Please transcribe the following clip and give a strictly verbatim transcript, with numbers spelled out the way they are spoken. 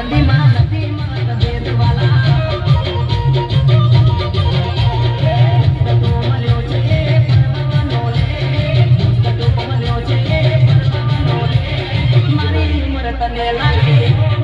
I'm not